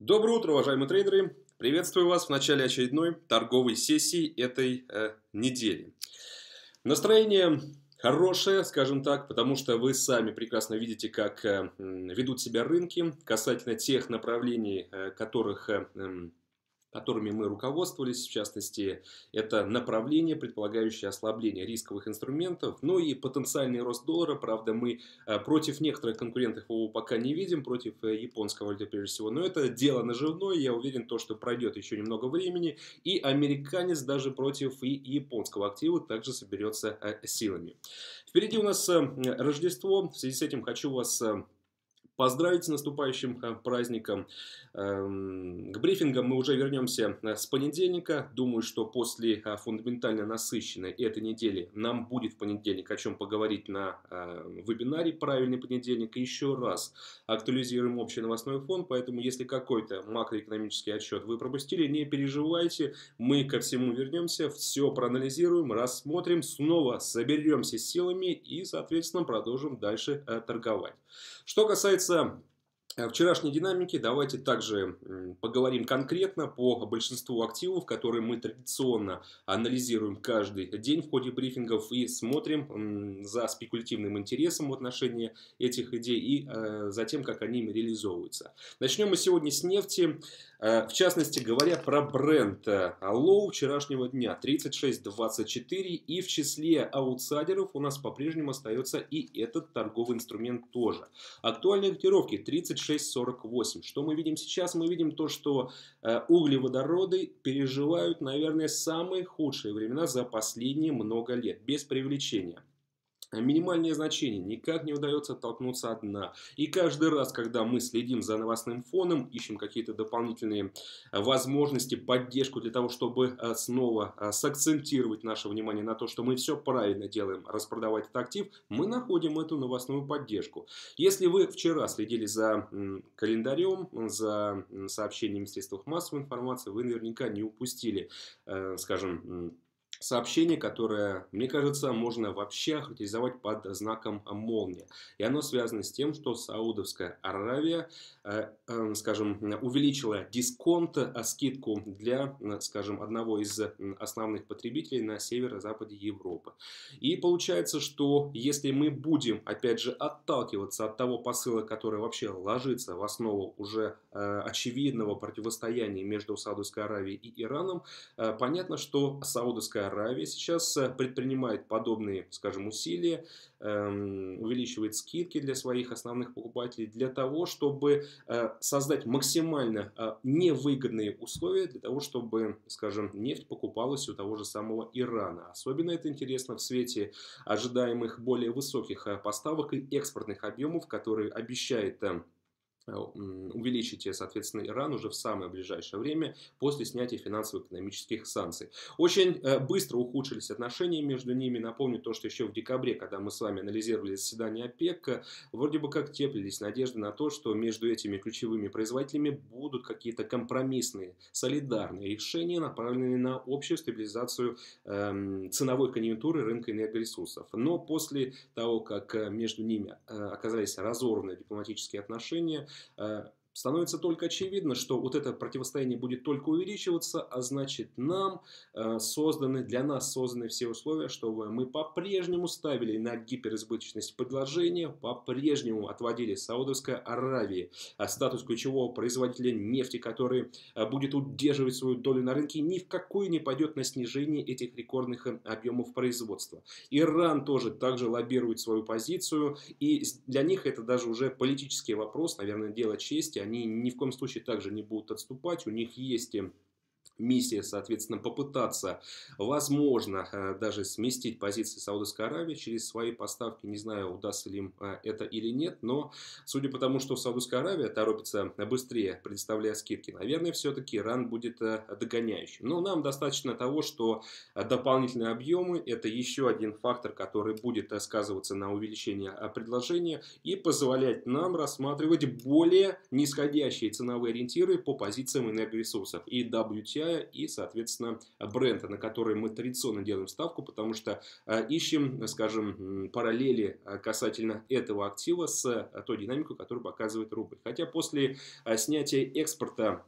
Доброе утро, уважаемые трейдеры! Приветствую вас в начале очередной торговой сессии этой недели. Настроение хорошее, скажем так, потому что вы сами прекрасно видите, как ведут себя рынки касательно тех направлений, которыми мы руководствовались, в частности, это направление, предполагающее ослабление рисковых инструментов, ну и потенциальный рост доллара. Правда, мы против некоторых конкурентов его пока не видим, против японского валюты прежде всего, но это дело наживное, я уверен, то, что пройдет еще немного времени, и американец даже против и японского актива также соберется силами. Впереди у нас Рождество, в связи с этим хочу вас поздравить с наступающим праздником. К брифингам мы уже вернемся с понедельника. Думаю, что после фундаментально насыщенной этой недели нам будет в понедельник о чем поговорить на вебинаре «Правильный понедельник». Еще раз актуализируем общий новостной фон, поэтому если какой-то макроэкономический отчет вы пропустили, не переживайте, мы ко всему вернемся, все проанализируем, рассмотрим, снова соберемся с силами и, соответственно, продолжим дальше торговать. Что касается вчерашней динамики, давайте также поговорим конкретно по большинству активов, которые мы традиционно анализируем каждый день в ходе брифингов и смотрим за спекулятивным интересом в отношении этих идей и за тем, как они реализовываются. Начнем мы сегодня с нефти. В частности, говоря про Brent, лоу вчерашнего дня 36.24, и в числе аутсайдеров у нас по-прежнему остается и этот торговый инструмент тоже. Актуальные котировки 36.48. Что мы видим сейчас? Мы видим то, что углеводороды переживают, наверное, самые худшие времена за последние много лет, без преувеличения. Минимальные значения никак не удается оттолкнуться от дна. И каждый раз, когда мы следим за новостным фоном, ищем какие-то дополнительные возможности, поддержку для того, чтобы снова сакцентировать наше внимание на то, что мы все правильно делаем, распродавать этот актив, мы находим эту новостную поддержку. Если вы вчера следили за календарем, за сообщениями в средствах массовой информации, вы наверняка не упустили, скажем, сообщение, которое, мне кажется, можно вообще охарактеризовать под знаком молния. И оно связано с тем, что Саудовская Аравия, скажем, увеличила дисконт, скидку для, скажем, одного из основных потребителей на северо-западе Европы. И получается, что если мы будем, опять же, отталкиваться от того посыла, который вообще ложится в основу уже очевидного противостояния между Саудовской Аравией и Ираном, понятно, что Саудовская Аравия сейчас предпринимает подобные, скажем, усилия, увеличивает скидки для своих основных покупателей для того, чтобы создать максимально невыгодные условия для того, чтобы, скажем, нефть покупалась у того же самого Ирана. Особенно это интересно в свете ожидаемых более высоких поставок и экспортных объемов, которые обещает увеличить, соответственно, Иран уже в самое ближайшее время после снятия финансово-экономических санкций. Очень быстро ухудшились отношения между ними. Напомню то, что еще в декабре, когда мы с вами анализировали заседание ОПЕК, вроде бы как теплились надежды на то, что между этими ключевыми производителями будут какие-то компромиссные, солидарные решения, направленные на общую стабилизацию ценовой конъюнктуры рынка энергоресурсов. Но после того, как между ними оказались разорваны дипломатические отношения, становится только очевидно, что вот это противостояние будет только увеличиваться, а значит, для нас созданы все условия, чтобы мы по-прежнему ставили на гиперизбыточность предложения, по-прежнему отводили Саудовской Аравии статус ключевого производителя нефти, который будет удерживать свою долю на рынке, ни в какую не пойдет на снижение этих рекордных объемов производства. Иран тоже также лоббирует свою позицию, и для них это даже уже политический вопрос, наверное, дело чести. Они ни в коем случае также не будут отступать, у них есть миссия, соответственно, попытаться, возможно, даже сместить позиции Саудовской Аравии через свои поставки. Не знаю, удастся ли им это или нет, но судя по тому, что Саудовская Аравия торопится быстрее, предоставляя скидки, наверное, все-таки Иран будет догоняющим. Но нам достаточно того, что дополнительные объемы – это еще один фактор, который будет сказываться на увеличении предложения и позволять нам рассматривать более нисходящие ценовые ориентиры по позициям энергоресурсов. И WTI WTI и, соответственно, Brent, на которые мы традиционно делаем ставку, потому что ищем, скажем, параллели касательно этого актива с той динамикой, которую показывает рубль. Хотя после снятия экспорта,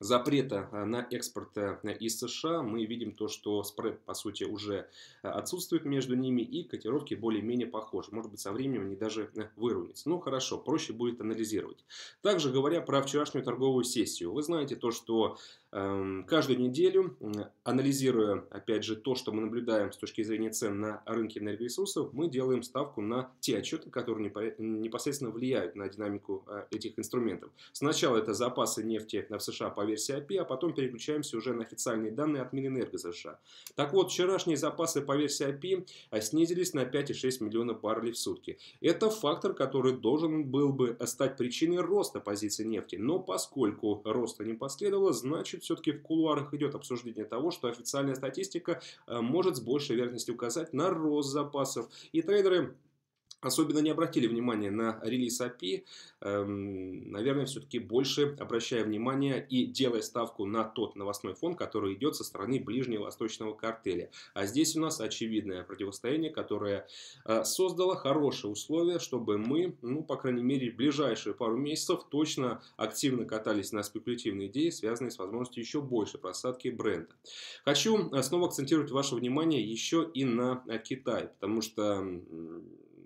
запрета на экспорт из США, мы видим то, что спред, по сути, уже отсутствует между ними, и котировки более-менее похожи. Может быть, со временем они даже выровняются. Ну, хорошо, проще будет анализировать. Также, говоря про вчерашнюю торговую сессию, вы знаете то, что каждую неделю, анализируя, опять же, то, что мы наблюдаем с точки зрения цен на рынке энергоресурсов, мы делаем ставку на те отчеты, которые непосредственно влияют на динамику этих инструментов. Сначала это запасы нефти в США по версии API, а потом переключаемся уже на официальные данные от Минэнерго США. Так вот, вчерашние запасы по версии API снизились на 5,6 миллиона баррелей в сутки. Это фактор, который должен был бы стать причиной роста позиции нефти, но поскольку роста не последовало, значит, все-таки в кулуарах идет обсуждение того, что официальная статистика может с большей вероятностью указать на рост запасов. И трейдеры особенно не обратили внимания на релиз API, наверное, все-таки больше обращая внимание и делая ставку на тот новостной фон, который идет со стороны ближневосточного картеля. А здесь у нас очевидное противостояние, которое создало хорошие условия, чтобы мы, ну, по крайней мере, в ближайшие пару месяцев точно активно катались на спекулятивные идеи, связанные с возможностью еще больше просадки бренда. Хочу снова акцентировать ваше внимание еще и на Китай, потому что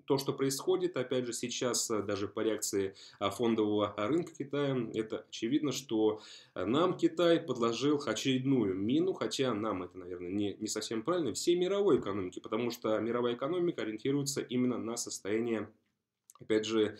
то, что происходит, опять же, сейчас даже по реакции фондового рынка Китая, это очевидно, что нам Китай подложил очередную мину, хотя нам это, наверное, не совсем правильно, всей мировой экономики, потому что мировая экономика ориентируется именно на состояние, опять же,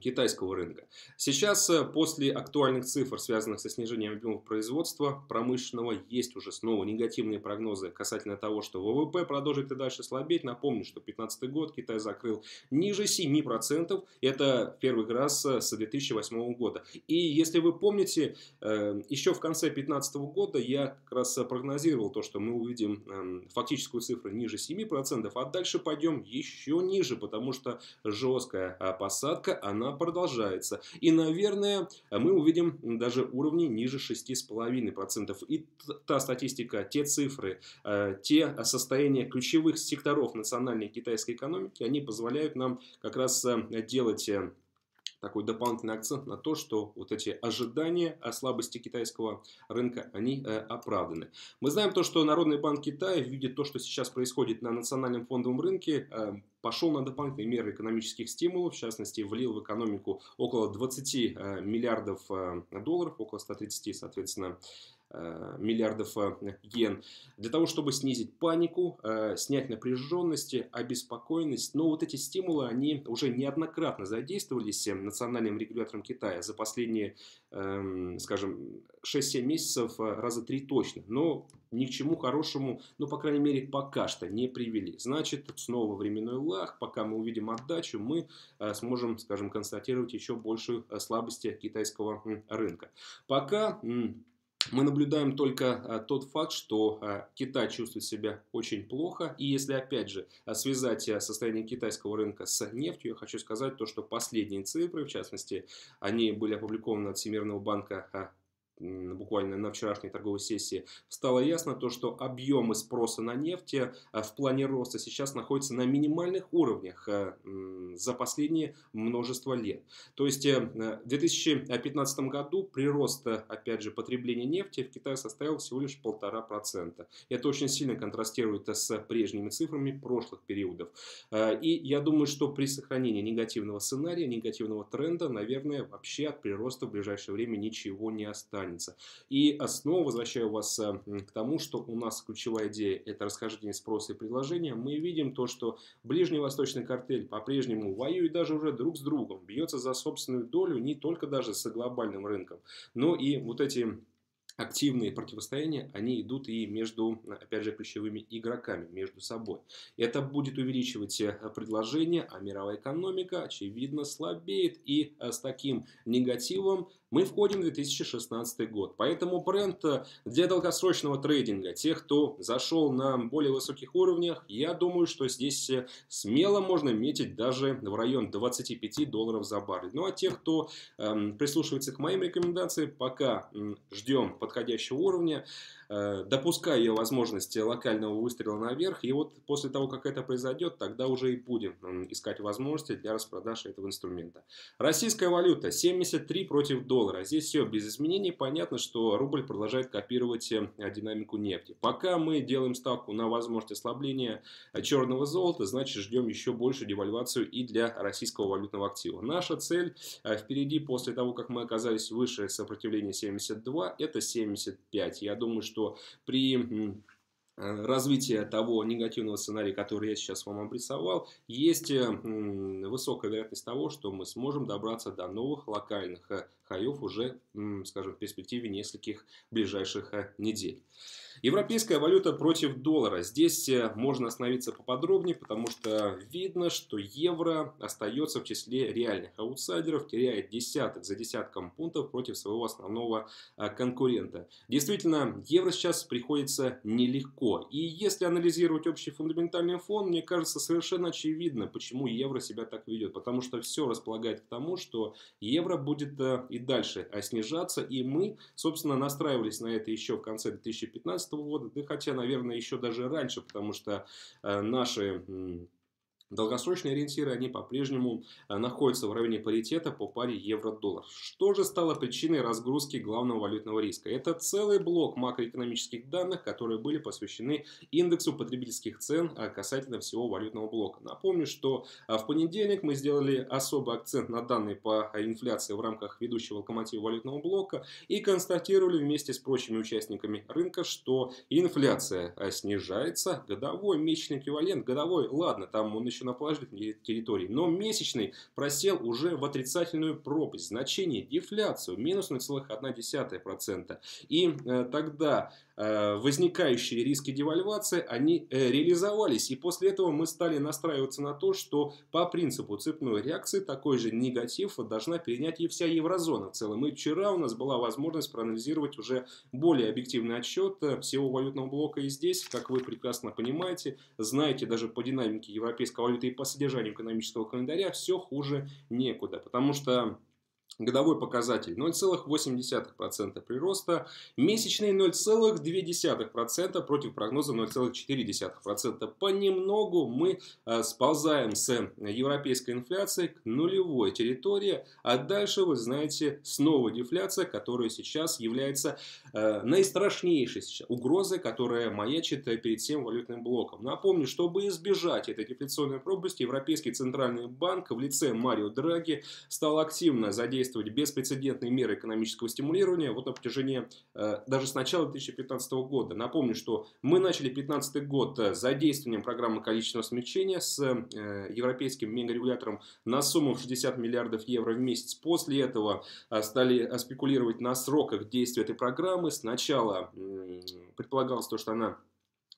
китайского рынка. Сейчас, после актуальных цифр, связанных со снижением объемов производства промышленного, есть уже снова негативные прогнозы касательно того, что ВВП продолжит и дальше слабеть. Напомню, что 2015 год Китай закрыл ниже 7%. Это первый раз с 2008 года. И если вы помните, еще в конце 2015 года я как раз прогнозировал то, что мы увидим фактическую цифру ниже 7%, а дальше пойдем еще ниже, потому что жестко посадка, она продолжается. И, наверное, мы увидим даже уровни ниже 6,5%. И та статистика, те цифры, те состояния ключевых секторов национальной китайской экономики, они позволяют нам как раз делать такой дополнительный акцент на то, что вот эти ожидания о слабости китайского рынка, они оправданы. Мы знаем то, что Народный банк Китая видит то, что сейчас происходит на национальном фондовом рынке, пошел на дополнительные меры экономических стимулов, в частности, влил в экономику около 20 миллиардов долларов, около 130, соответственно, миллиардов йен, для того, чтобы снизить панику, снять напряженность, обеспокоенность. Но вот эти стимулы, они уже неоднократно задействовались национальным регулятором Китая за последние, скажем, 6-7 месяцев, раза 3 точно. Но ни к чему хорошему, ну, по крайней мере, пока что не привели. Значит, снова временной лаг, пока мы увидим отдачу, мы сможем, скажем, констатировать еще большую слабость китайского рынка. Пока мы наблюдаем только тот факт, что Китай чувствует себя очень плохо. И если, опять же, связать состояние китайского рынка с нефтью, я хочу сказать то, что последние цифры, в частности, они были опубликованы от Всемирного банка буквально на вчерашней торговой сессии, стало ясно то, что объемы спроса на нефть в плане роста сейчас находятся на минимальных уровнях за последние множество лет. То есть в 2015 году прирост, опять же, потребления нефти в Китае составил всего лишь 1,5%. Это очень сильно контрастирует с прежними цифрами прошлых периодов. И я думаю, что при сохранении негативного сценария, негативного тренда, наверное, вообще от прироста в ближайшее время ничего не останется. И снова возвращаю вас к тому, что у нас ключевая идея – это расхождение спроса и предложения. Мы видим то, что ближневосточный картель по-прежнему воюет даже уже друг с другом, бьется за собственную долю не только даже с глобальным рынком, но и вот эти активные противостояния, они идут и между, опять же, ключевыми игроками, между собой. Это будет увеличивать предложение, а мировая экономика, очевидно, слабеет. И с таким негативом мы входим в 2016 год. Поэтому Brent для долгосрочного трейдинга, тех, кто зашел на более высоких уровнях, я думаю, что здесь смело можно метить даже в район 25 долларов за баррель. Ну а тех, кто прислушивается к моим рекомендациям, пока ждем подходящего уровня, допуская возможности локального выстрела наверх. И вот после того, как это произойдет, тогда уже и будем искать возможности для распродажи этого инструмента. Российская валюта 73 против доллара. Здесь все без изменений. Понятно, что рубль продолжает копировать динамику нефти. Пока мы делаем ставку на возможность ослабления черного золота, значит, ждем еще большую девальвацию и для российского валютного актива. Наша цель впереди, после того, как мы оказались выше сопротивления 72, это 75. Я думаю, что при развитие того негативного сценария, который я сейчас вам обрисовал, есть высокая вероятность того, что мы сможем добраться до новых локальных хаев уже, скажем, в перспективе нескольких ближайших недель. Европейская валюта против доллара. Здесь можно остановиться поподробнее, потому что видно, что евро остается в числе реальных аутсайдеров, теряет десяток за десятком пунктов против своего основного конкурента. Действительно, евро сейчас приходится нелегко. И если анализировать общий фундаментальный фон, мне кажется, совершенно очевидно, почему евро себя так ведет. Потому что все располагает к тому, что евро будет и дальше снижаться. И мы, собственно, настраивались на это еще в конце 2015 года. Да хотя, наверное, еще даже раньше, потому что наши долгосрочные ориентиры, они по-прежнему находятся в районе паритета по паре евро-доллар. Что же стало причиной разгрузки главного валютного риска? Это целый блок макроэкономических данных, которые были посвящены индексу потребительских цен касательно всего валютного блока. Напомню, что в понедельник мы сделали особый акцент на данные по инфляции в рамках ведущего локомотива валютного блока и констатировали вместе с прочими участниками рынка, что инфляция снижается, годовой месячный эквивалент, годовой, ладно, там он еще на положительной территории, но месячный просел уже в отрицательную пропасть, значение дефляцию минус 0,1%. И тогда возникающие риски девальвации, они реализовались. И после этого мы стали настраиваться на то, что по принципу цепной реакции такой же негатив должна перенять и вся еврозона в целом. И вчера у нас была возможность проанализировать уже более объективный отсчет всего валютного блока. И здесь, как вы прекрасно понимаете, знаете даже по динамике европейской валюты и по содержанию экономического календаря, все хуже некуда. Потому что годовой показатель 0,8% прироста, месячный 0,2% против прогноза 0,4%. Понемногу мы сползаем с европейской инфляции к нулевой территории, а дальше, вы знаете, снова дефляция, которая сейчас является наистрашнейшей угрозой, которая маячит перед всем валютным блоком. Напомню, чтобы избежать этой дефляционной пропасти, Европейский Центральный Банк в лице Марио Драги стал активно задействовать беспрецедентные меры экономического стимулирования вот на протяжении даже с начала 2015 года. Напомню, что мы начали 2015 год задействованием программы количественного смягчения с европейским мегарегулятором на сумму в 60 миллиардов евро в месяц. После этого стали спекулировать на сроках действия этой программы. Сначала предполагалось то, что она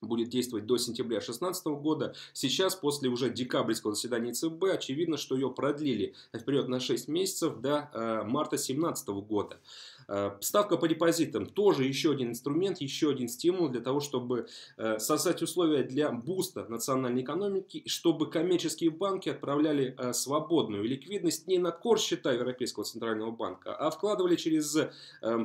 будет действовать до сентября 2016 года. Сейчас, после уже декабрьского заседания ЦБ, очевидно, что ее продлили вперед на 6 месяцев до марта 2017 года. Ставка по депозитам тоже еще один инструмент, еще один стимул для того, чтобы создать условия для буста национальной экономики, чтобы коммерческие банки отправляли свободную ликвидность не на корсчета Европейского Центрального Банка, а вкладывали через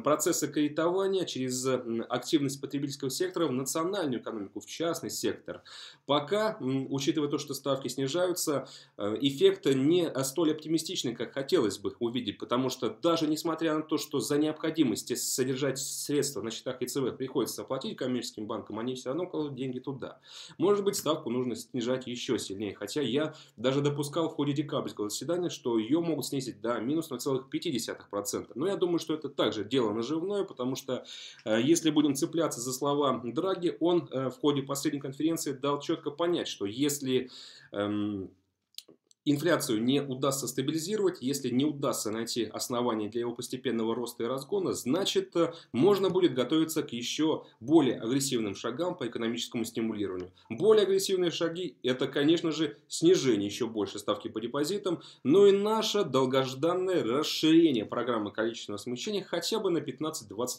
процессы кредитования, через активность потребительского сектора в национальную экономику, в частный сектор. Пока, учитывая то, что ставки снижаются, эффект не столь оптимистичный, как хотелось бы увидеть, потому что даже несмотря на то, что за необходимости содержать средства на счетах ЕЦБ приходится оплатить коммерческим банкам, они все равно кладут деньги туда. Может быть, ставку нужно снижать еще сильнее, хотя я даже допускал в ходе декабрьского заседания, что ее могут снизить до минус 0,5%. Но я думаю, что это также дело наживное, потому что если будем цепляться за слова Драги, он в ходе последней конференции дал четко понять, что если инфляцию не удастся стабилизировать, если не удастся найти основания для его постепенного роста и разгона, значит, можно будет готовиться к еще более агрессивным шагам по экономическому стимулированию. Более агрессивные шаги – это, конечно же, снижение еще больше ставки по депозитам, но и наше долгожданное расширение программы количественного смягчения хотя бы на 15-20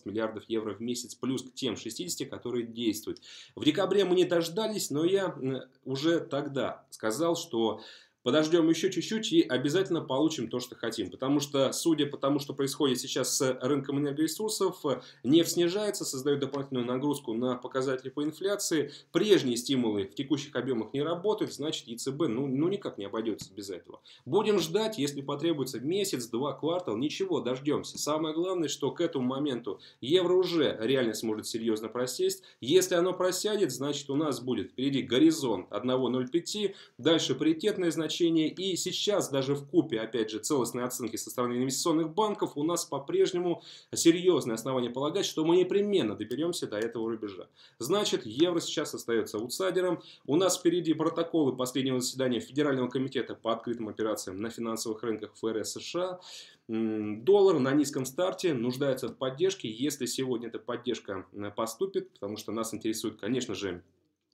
миллиардов евро в месяц, плюс к тем 60, которые действуют. В декабре мы не дождались, но я уже тогда сказал, что Подождем еще чуть-чуть и обязательно получим то, что хотим. Потому что, судя по тому, что происходит сейчас с рынком энергоресурсов, нефть снижается, создает дополнительную нагрузку на показатели по инфляции. Прежние стимулы в текущих объемах не работают, значит ЕЦБ никак не обойдется без этого. Будем ждать, если потребуется месяц, два, квартал, ничего, дождемся. Самое главное, что к этому моменту евро уже реально сможет серьезно просесть. Если оно просядет, значит у нас будет впереди горизонт 1.05, дальше паритетное значение. И сейчас даже в купе, опять же, целостной оценки со стороны инвестиционных банков у нас по-прежнему серьезное основание полагать, что мы непременно доберемся до этого рубежа. Значит, евро сейчас остается аутсайдером. У нас впереди протоколы последнего заседания Федерального комитета по открытым операциям на финансовых рынках ФРС США. Доллар на низком старте нуждается в поддержке, если сегодня эта поддержка поступит, потому что нас интересует, конечно же,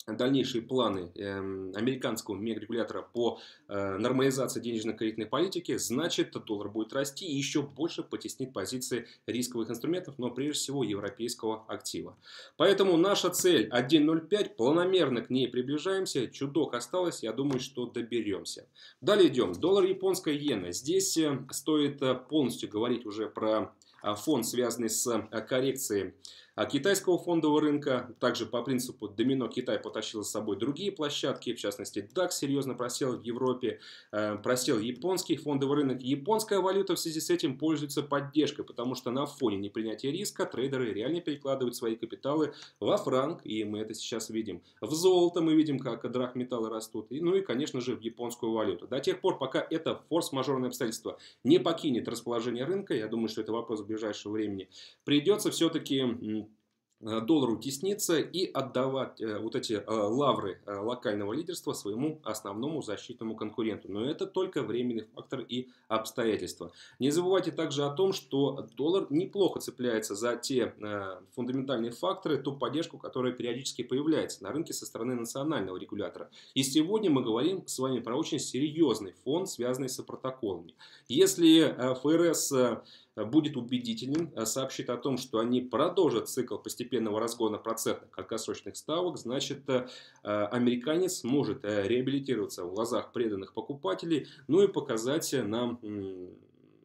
дальнейшие планы американского мегарегулятора по нормализации денежно-кредитной политики, значит, доллар будет расти и еще больше потеснит позиции рисковых инструментов, но прежде всего европейского актива. Поэтому наша цель 1.05, планомерно к ней приближаемся, чудок осталось, я думаю, что доберемся. Далее идем. Доллар, японская иена. Здесь стоит полностью говорить уже про фон, связанный с коррекцией китайского фондового рынка. Также по принципу домино Китай потащил за собой другие площадки, в частности DAX серьезно просел в Европе, просел японский фондовый рынок. Японская валюта в связи с этим пользуется поддержкой, потому что на фоне непринятия риска трейдеры реально перекладывают свои капиталы во франк, и мы это сейчас видим. В золото мы видим, как драгметаллы растут, и, ну и, конечно же, в японскую валюту. До тех пор, пока это форс-мажорное обстоятельство не покинет расположение рынка, я думаю, что это вопрос в ближайшего времени, придется все-таки доллару тесниться и отдавать вот эти лавры локального лидерства своему основному защитному конкуренту. Но это только временный фактор и обстоятельства. Не забывайте также о том, что доллар неплохо цепляется за те фундаментальные факторы, ту поддержку, которая периодически появляется на рынке со стороны национального регулятора. И сегодня мы говорим с вами про очень серьезный фон, связанный с протоколами. Если ФРС будет убедителен, сообщит о том, что они продолжат цикл постепенного разгона процентных краткосрочных ставок, значит, американец может реабилитироваться в глазах преданных покупателей, ну и показать нам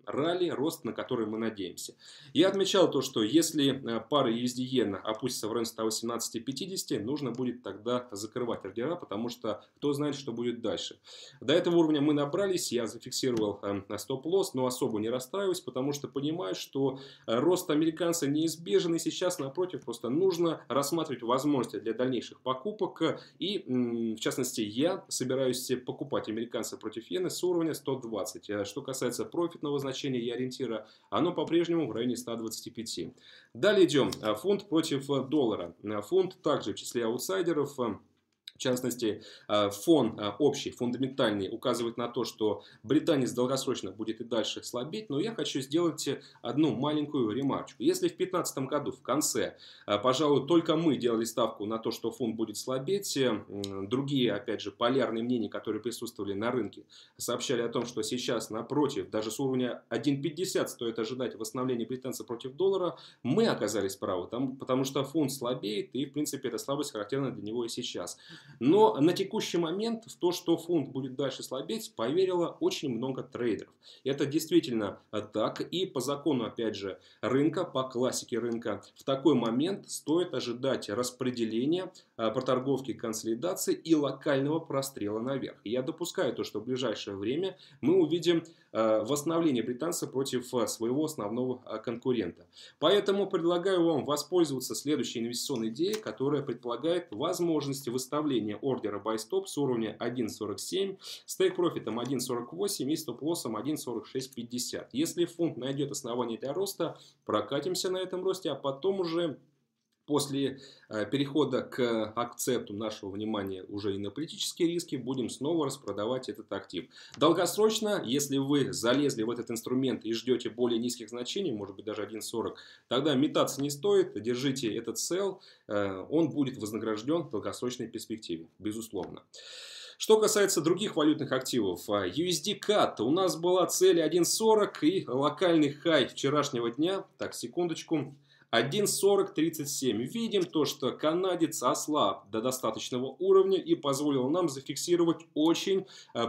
ралли, рост, на который мы надеемся. Я отмечал то, что если пара USD-иена опустится в район 118.50, нужно будет тогда закрывать ордера, потому что кто знает, что будет дальше. До этого уровня мы набрались, я зафиксировал стоп-лосс, но особо не расстраиваюсь, потому что понимаю, что рост американца неизбежен, и сейчас, напротив, просто нужно рассматривать возможности для дальнейших покупок, и, в частности, я собираюсь покупать американца против иены с уровня 120. Что касается профитного значения и ориентира, оно по-прежнему в районе 125. Далее идем. Фунт против доллара. Фунт также в числе аутсайдеров. В частности, фон общий, фундаментальный, указывает на то, что британец долгосрочно будет и дальше слабеть. Но я хочу сделать одну маленькую ремарочку. Если в 2015 году, в конце, пожалуй, только мы делали ставку на то, что фунт будет слабеть, другие, опять же, полярные мнения, которые присутствовали на рынке, сообщали о том, что сейчас, напротив, даже с уровня 1.50 стоит ожидать восстановления британца против доллара, мы оказались правы, потому что фунт слабеет, и, в принципе, эта слабость характерна для него и сейчас. Но на текущий момент в то, что фунт будет дальше слабеть, поверило очень много трейдеров. Это действительно так. И по закону, опять же, рынка, по классике рынка, в такой момент стоит ожидать распределения, проторговки, консолидации и локального прострела наверх. Я допускаю то, что в ближайшее время мы увидим восстановление британца против своего основного конкурента. Поэтому предлагаю вам воспользоваться следующей инвестиционной идеей, которая предполагает возможности выставления ордера buy-stop с уровня 1.47, с тейк-профитом 1.48 и стоп-лоссом 1.4650. Если фунт найдет основание для роста, прокатимся на этом росте, а потом уже после перехода к акцепту нашего внимания уже и на политические риски будем снова распродавать этот актив. Долгосрочно, если вы залезли в этот инструмент и ждете более низких значений, может быть даже 1.40, тогда метаться не стоит, держите этот sell, он будет вознагражден в долгосрочной перспективе, безусловно. Что касается других валютных активов, USDCAD, у нас была цель 1.40 и локальный хай вчерашнего дня, так, секундочку, 1.4037. Видим то, что канадец ослаб до достаточного уровня и позволил нам зафиксировать очень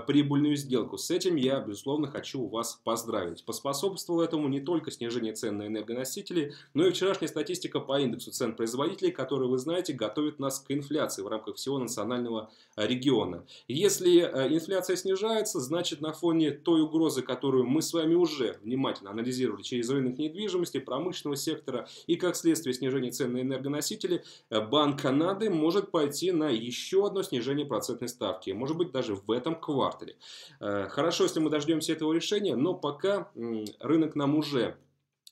прибыльную сделку. С этим я, безусловно, хочу вас поздравить. Поспособствовало этому не только снижение цен на энергоносители, но и вчерашняя статистика по индексу цен производителей, которую, вы знаете, готовит нас к инфляции в рамках всего национального региона. Если инфляция снижается, значит, на фоне той угрозы, которую мы с вами уже внимательно анализировали через рынок недвижимости, промышленного сектора и, как следствие, снижения цен на энергоносители, Банк Канады может пойти на еще одно снижение процентной ставки. Может быть, даже в этом квартале. Хорошо, если мы дождемся этого решения, но пока рынок нам уже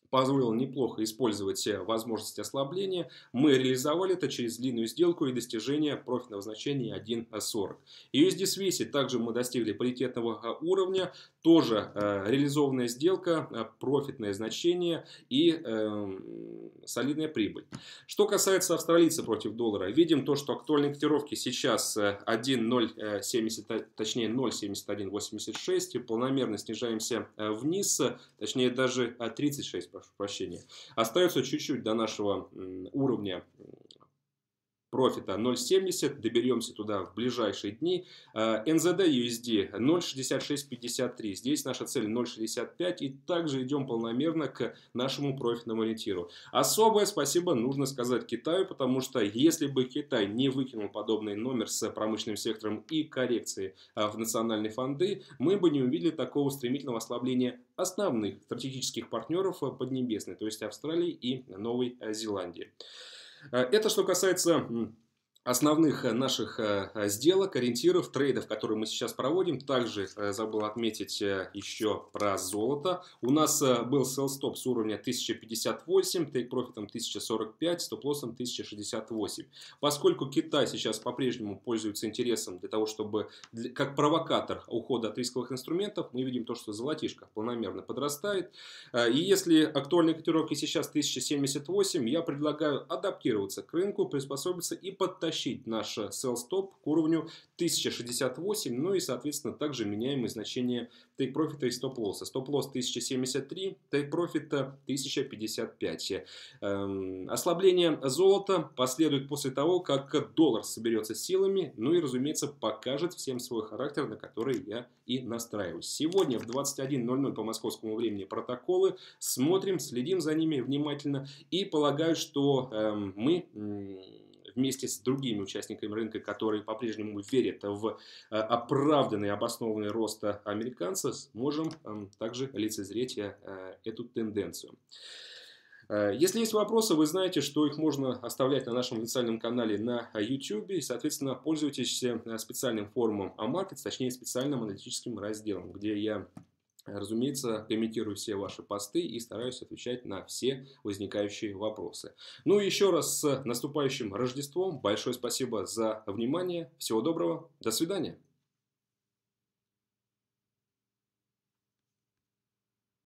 позволил неплохо использовать возможности ослабления. Мы реализовали это через длинную сделку и достижение профитного значения 1.40. USD-CAD также мы достигли паритетного уровня. Тоже реализованная сделка, профитное значение и солидная прибыль. Что касается австралийца против доллара, видим то, что актуальные котировки сейчас 1.070, точнее 0.7186. Планомерно снижаемся вниз, точнее даже 36, прошу прощения. Остается чуть-чуть до нашего уровня профита 0.70, доберемся туда в ближайшие дни. NZDUSD 0.6653, здесь наша цель 0.65, и также идем планомерно к нашему профитному ориентиру. Особое спасибо нужно сказать Китаю, потому что если бы Китай не выкинул подобный номер с промышленным сектором и коррекции в национальные фонды, мы бы не увидели такого стремительного ослабления основных стратегических партнеров Поднебесной, то есть Австралии и Новой Зеландии. Это что касается основных наших сделок, ориентиров, трейдов, которые мы сейчас проводим. Также забыл отметить еще про золото. У нас был селл-стоп с уровня 1058, тейк-профитом 1045, стоп-лоссом 1068. Поскольку Китай сейчас по-прежнему пользуется интересом для того, чтобы, как провокатор ухода от рисковых инструментов, мы видим то, что золотишко планомерно подрастает. И если актуальные котировки сейчас 1078, я предлагаю адаптироваться к рынку, приспособиться и подтащить наш sell stop к уровню 1068, ну и, соответственно, также меняемые значения take profit и stop loss. Stop loss 1073, take profit 1055. Ослабление золота последует после того, как доллар соберется силами, ну и, разумеется, покажет всем свой характер, на который я и настраиваюсь. Сегодня в 21:00 по московскому времени протоколы. Смотрим, следим за ними внимательно и полагаю, что мы вместе с другими участниками рынка, которые по-прежнему верят в оправданный, обоснованный рост американцев, можем также лицезреть эту тенденцию. Если есть вопросы, вы знаете, что их можно оставлять на нашем официальном канале на YouTube. И, соответственно, пользуйтесь специальным форумом AMarkets, точнее специальным аналитическим разделом, где я, разумеется, комментирую все ваши посты и стараюсь отвечать на все возникающие вопросы. Ну и еще раз с наступающим Рождеством. Большое спасибо за внимание. Всего доброго. До свидания.